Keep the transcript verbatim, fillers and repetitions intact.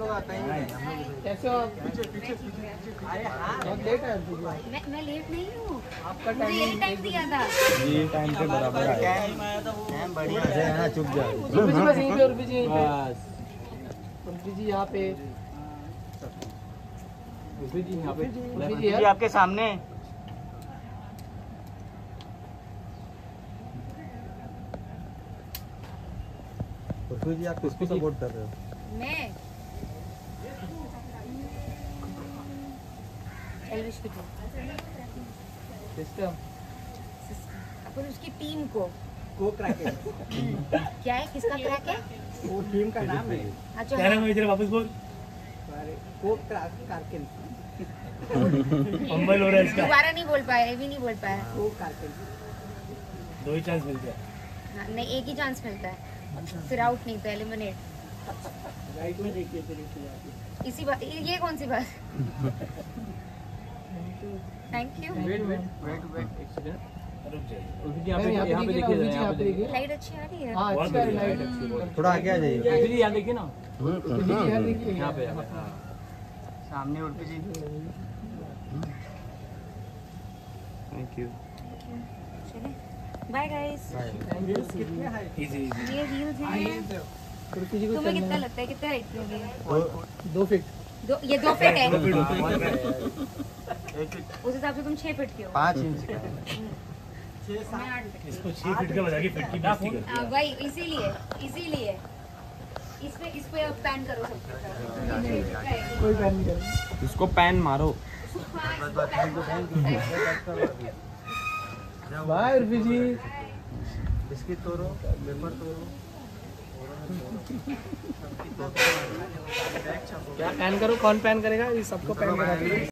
लोग आते हैं। कैसे हो आप? पीछे पीछे पीछे। अरे हाँ बहुत लेट है। मैं मैं लेट नहीं हूँ, आपका टाइम यही टाइम दिया था, यही टाइम के बराबर आया था। टाइम बढ़िया है ना। चुप जाओ बस यहीं पे। और भी जी बस जी जी यहाँ पे जी जी यहाँ पे जी जी आपके सामने। तो जी आप किसको सपोर्ट कर रहे हो? मैं एल्विश को। सिस्टम अपन उसकी टीम को को क्रैक है। क्या है? किसका क्रैक है? वो टीम का नाम है। अच्छा तेरा मैं इधर वापस बोल। अरे को क्रैक कारकिन। हम्बल हो रहा है इसका। दोबारा नहीं बोल पाया, भी नहीं बोल पाया। को कारकिन दो ही चांस मिलते हैं। नहीं, एक ही चांस मिलता है, फिर आउट नहीं, पहले एलिमिनेट। राइट में देखिए फिर इसी बात। ये कौन सी बात? Thank you. Wait wait wait wait एक सेकंड, रुक जाइए। यहां पे देखिए, यहां पे देखिए लाइट अच्छी आ रही है। हां अच्छी है लाइट, थोड़ा आगे आ जाइए। जी यहां देखिए ना, यहां देखिए, यहां पे सामने। Urfi ji thank you. चलिए बाय गाइस। कितने हाई इजी इजी ये रील्स हैं। तुम्हें कितना लगता है कितना हाइट होगी? दो फीट। दो ये दो फीट है। उस हिसाब से तुम छह फीट के हो। पाँच इंच का है। छह सात। इसको छह फीट का बजा के फीट की बात कर। हां भाई इसीलिए इसीलिए इस पे इस पे आप पैन करो सब। कोई पैन नहीं करो, इसको पैन मारो। बस बस इनको pan. Bye Urfi ji. Biscuit तोड़ो, पेपर तोड़ो। क्या पैन करो? कौन पैन करेगा? ये सबको पैन करा।